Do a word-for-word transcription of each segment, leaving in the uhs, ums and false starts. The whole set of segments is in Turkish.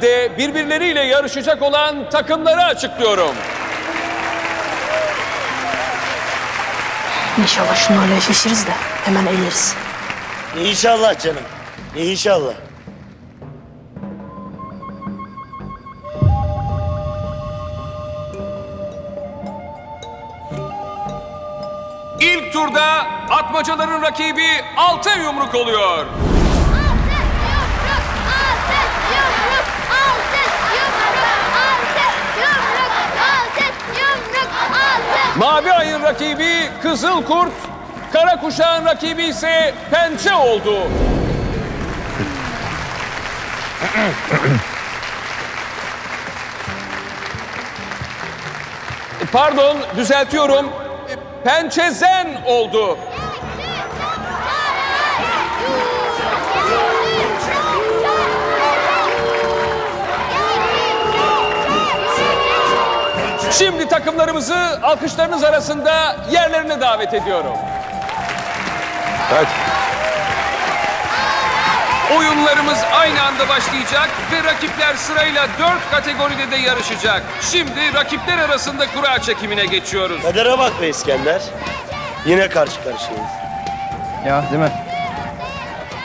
de birbirleriyle yarışacak olan takımları açıklıyorum. İnşallah şunlarla eşleşiriz de hemen eleriz. İnşallah canım, inşallah. İlk turda atmacaların rakibi Altın Yumruk oluyor. Mavi Ay'ın rakibi Kızıl Kurt, Kara Kuşak'ın rakibi ise Pençe oldu. Pardon, düzeltiyorum. Pençe Zen oldu. Şimdi takımlarımızı alkışlarınız arasında yerlerine davet ediyorum. Evet. Oyunlarımız aynı anda başlayacak ve rakipler sırayla dört kategoride de yarışacak. Şimdi rakipler arasında kura çekimine geçiyoruz. Kadere bak be İskender. Yine karşı karşıyayız. Ya değil mi?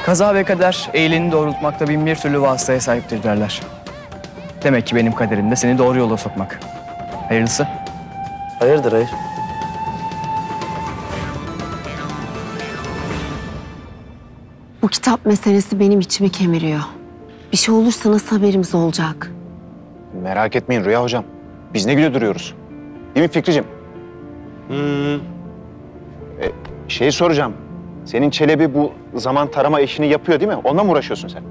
Kaza ve kader eğileni doğrultmakta bin bir türlü vasıtaya sahiptir derler. Demek ki benim kaderimde seni doğru yola sokmak. Hayırlısı? Hayırdır hayır. Bu kitap meselesi benim içimi kemiriyor. Bir şey olursa nasıl haberimiz olacak? Merak etmeyin Rüya hocam. Biz ne güle duruyoruz. Değil mi Fikricim? Hmm. E, şey soracağım. Senin Çelebi bu zaman tarama işini yapıyor değil mi? Onunla mı uğraşıyorsun sen?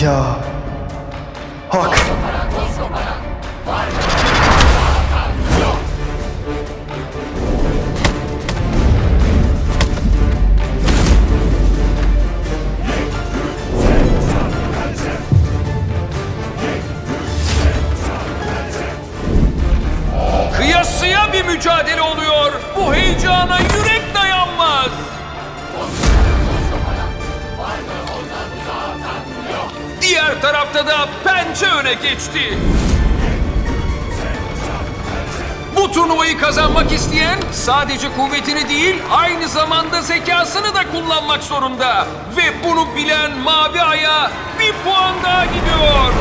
Ya hak. Kıyasıya bir mücadele oluyor. Bu heyecana yürek dayanmaz. Diğer tarafta da Pençe öne geçti. Bu turnuvayı kazanmak isteyen sadece kuvvetini değil, aynı zamanda zekasını da kullanmak zorunda. Ve bunu bilen Mavi Ay'a bir puan daha gidiyor.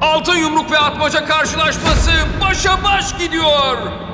Altın Yumruk ve atmaca karşılaşması başa baş gidiyor.